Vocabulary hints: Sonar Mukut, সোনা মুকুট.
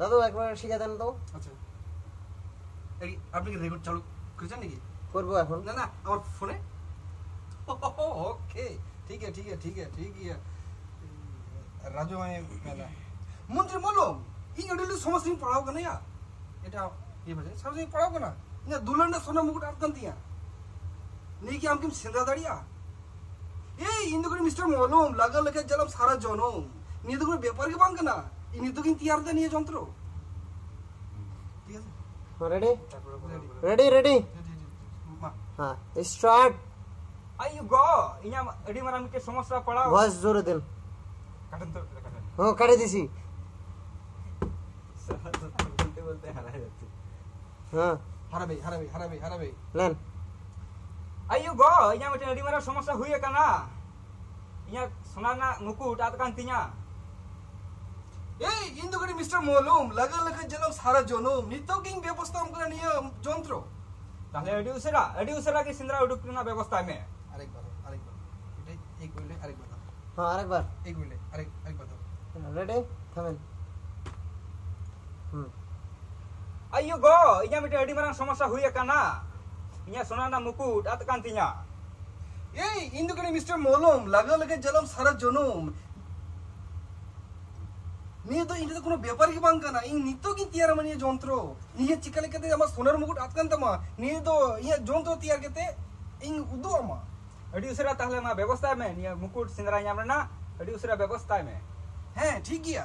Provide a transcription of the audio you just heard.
দাদু একবার শিখে দেন তো। আচ্ছা এই আপনি কি রেকর্ড চালু করেছেন নাকি? করবো এখন। না না আমার ফোনে। ওকে ঠিক আছে ঠিক আছে ঠিক আছে ঠিক আছে। রাজু ভাই মেলা মন্ত্রী মলম ইংরেজি সমস্ত পড়াও কেন এটা ইয়ে বলছে সমস্ত পড়াও কেনা না দুলন্ডা সোনার মুকুট আটকান দিয়া নেই কি আমি সেন্দা দাঁড়িয়া এই ইন্দু করে মিস্টার মলম লাগা লেখা জ্বালাম সারা জনম নিয়ে তো করে ব্যাপারকে পান কেনা ইনি তো কিন্তু তিয়ার দা নিয়ে যন্ত্র ঠিক আছে। রেডি রেডি রেডি হ্যাঁ স্টার্ট। আইয়ো গো ইনা রেডি মানে আমাকে সমস্যা পড়াও বস জোরে দেন কাটন তো কাটন হ্যাঁ কাটে দিছি বলতে বলতে হারা যাচ্ছে হ্যাঁ হারাবে হারাবে হারাবে হারাবে লেন। আইয়ো গো ইনা আমাকে রেডি মানে সমস্যা হইয়ে কানা ইয়া সোনার না মুকুট আতকান তিনা এই ইন্দু করে মিস্টার মলম লাগা লাগা জ্বালাম সারা জনম নিতো কিং ব্যবস্থা আমরা নিয়ে যন্ত্র তাহলে এডি উসরা কি সিন্দ্রা উডুকনা ব্যবস্থা আমি আরেকবার এটা এক বলে আরেকবার হ্যাঁ আরেকবার এক বলে আরেকবার রেডি থামেন আইয়ো গো ইয়া মিটা এডি মারান সমস্যা হইয়া কানা ইয়া সোনানা মুকুট আতকান্তিনা এই ইন্দু করে মিস্টার মলম লাগা লাগা জ্বালাম সারা জনম নিয়ে তো এটা তো কোনো ব্যাপারই বাঙ্কা না ইং নিত কি তিয়ার মানে যন্ত্র নিয়ে চিকা লেখাতে আমার সোনার মুকুট আতকান্তমা নিয়ে তো ইয়ে যন্ত্র তিয়ার কেতে ইং উদু আমা এটি উসরা তাহলে আমার ব্যবস্থায় মে নিয়ে মুকুট সিন্দরা আমরা না এটি উসরা ব্যবস্থায় মে হ্যাঁ ঠিক গিয়া।